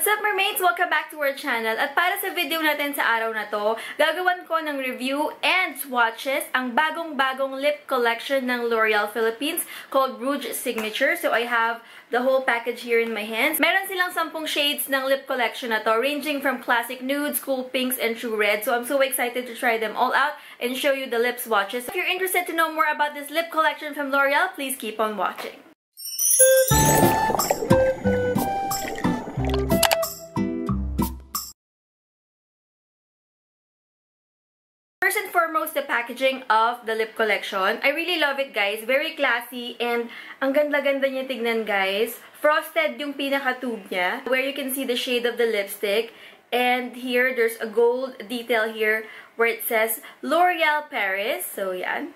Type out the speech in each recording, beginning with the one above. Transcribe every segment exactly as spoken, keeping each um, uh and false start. What's up, mermaids? Welcome back to our channel. At para sa video natin sa araw na to, gagawan ko ng review and swatches ang bagong-bagong lip collection ng L'Oreal Philippines called Rouge Signature. So I have the whole package here in my hands. Meron silang sampung shades ng lip collection na to, ranging from classic nudes, cool pinks, and true red. So I'm so excited to try them all out and show you the lip swatches. If you're interested to know more about this lip collection from L'Oreal, please keep on watching. First and foremost, the packaging of the lip collection. I really love it, guys. Very classy and ang ganda-ganda niya tignan, guys. Frosted yung pinaka-tube niya, where you can see the shade of the lipstick. And here, there's a gold detail here where it says L'Oreal Paris. So, yan.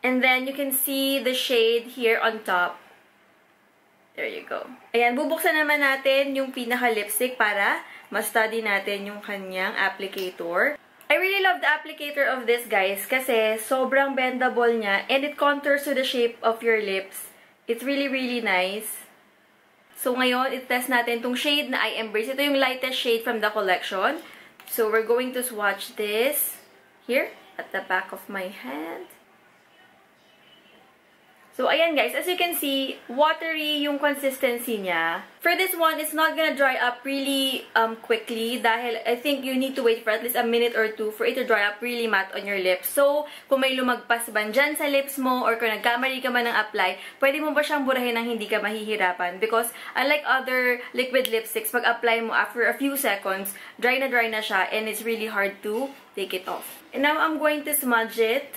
And then, you can see the shade here on top. There you go. Ayan, bubuksan naman natin yung pinaka-lipstick para ma-study natin yung kanyang applicator. I really love the applicator of this, guys, kasi sobrang bendable niya and it contours to the shape of your lips. It's really, really nice. So ngayon, itest natin tong shade na I Embrace. Ito yung lightest shade from the collection. So we're going to swatch this here at the back of my hand. So, ayan guys, as you can see, watery yung consistency niya. For this one, it's not gonna dry up really um, quickly dahil I think you need to wait for at least a minute or two for it to dry up really matte on your lips. So, kung may lumagpas ban dyan sa lips mo or kung nagkamali ka man ng apply, pwede mo ba siyang burahin ng hindi ka mahihirapan? Because unlike other liquid lipsticks, pag-apply mo after a few seconds, dry na dry na siya and it's really hard to take it off. And now, I'm going to smudge it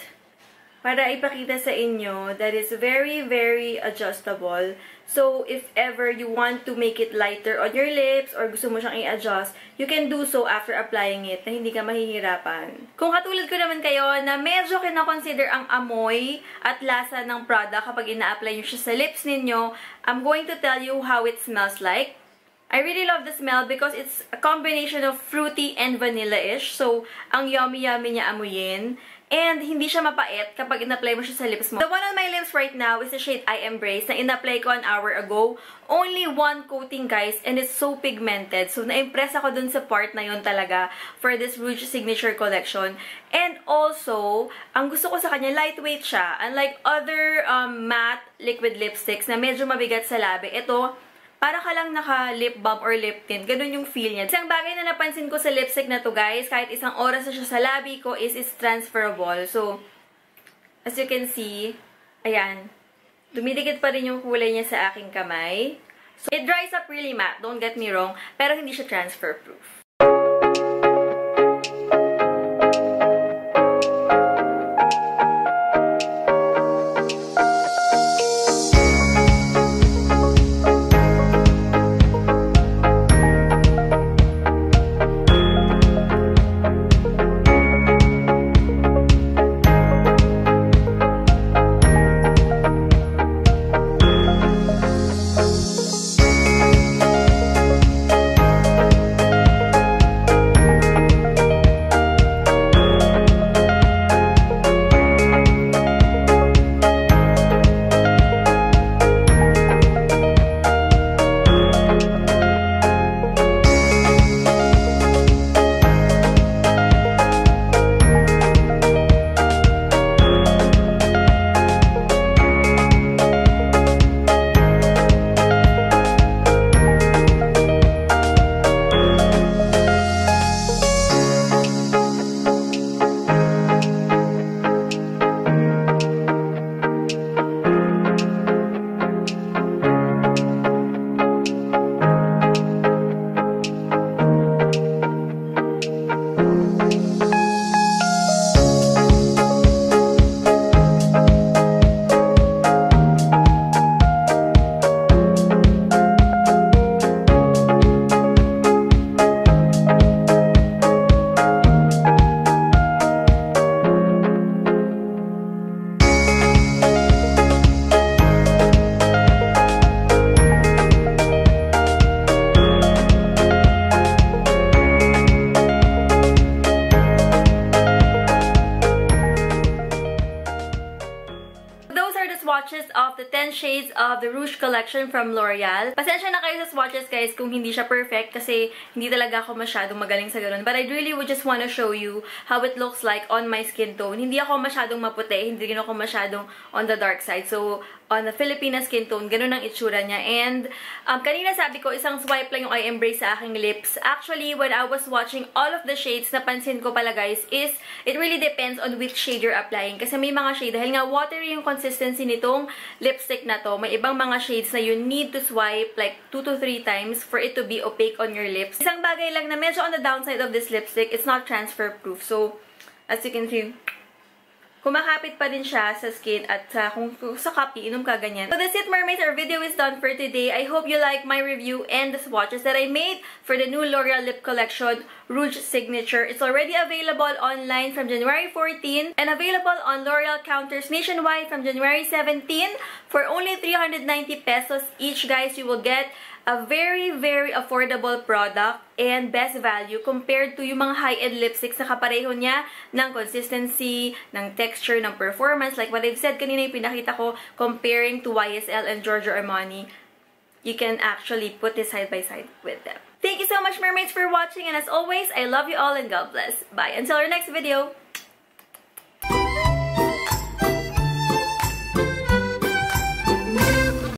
para ipakita sa inyo that is very, very adjustable. So, if ever you want to make it lighter on your lips or gusto mo siyang i-adjust, you can do so after applying it na hindi ka mahihirapan. Kung katulad ko naman kayo na medyo kinakonsider ang amoy at lasa ng product kapag ina-apply nyo siya sa lips ninyo, I'm going to tell you how it smells like. I really love the smell because it's a combination of fruity and vanilla-ish. So, ang yummy-yummy niya amuyin. And hindi siya mapait kapag in-apply mo siya sa lips mo. The one on my lips right now is the shade I Embrace na in-apply ko an hour ago. Only one coating, guys, and it's so pigmented. So, na-impress ako dun sa part na yun talaga for this Rouge Signature collection. And also, ang gusto ko sa kanya, lightweight siya. Unlike other um, matte liquid lipsticks na medyo mabigat sa labi, ito, para ka lang naka-lip balm or lip tint. Ganun yung feel niya. Isang bagay na napansin ko sa lipstick na to, guys, kahit isang oras na siya sa labi ko, is it's transferable. So, as you can see, ayan, dumidikit pa rin yung kulay niya sa aking kamay. So, it dries up really matte, don't get me wrong, pero hindi siya transfer-proof. shades of the Rouge collection from L'Oreal. Pasensya na kayo sa swatches guys kung hindi siya perfect kasi hindi talaga ako masyadong magaling sa ganun. But I really would just want to show you how it looks like on my skin tone. Hindi ako masyadong maputi, hindi ako masyadong on the dark side. So, on the Filipina skin tone, ganun ang itsura niya. And, um, kanina sabi ko, isang swipe lang yung I embrace sa aking lips. Actually, when I was watching all of the shades, napansin ko pala guys, is it really depends on which shade you're applying. Kasi may mga shade, dahil nga watery yung consistency nitong lipstick na to, may ibang mga shades na you need to swipe like two to three times for it to be opaque on your lips. Isang bagay lang na medyo on the downside of this lipstick, it's not transfer proof. So, as you can see, kumakapit pa din siya sa skin at uh, kung sa kape, inom ka ganyan. So that's it, mermaids. Our video is done for today. I hope you like my review and the swatches that I made for the new L'Oreal Lip Collection, Rouge Signature. It's already available online from January fourteenth and available on L'Oreal counters nationwide from January seventeenth for only three hundred ninety pesos each, guys. You will get a very, very affordable product and best value compared to yung mga high-end lipsticks na kapareho niya ng consistency, ng texture, ng performance. Like what I've said kanina, yung pinakita ko, comparing to Y S L and Giorgio Armani, you can actually put this side by side with them. Thank you so much, mermaids, for watching. And as always, I love you all and God bless. Bye. Until our next video.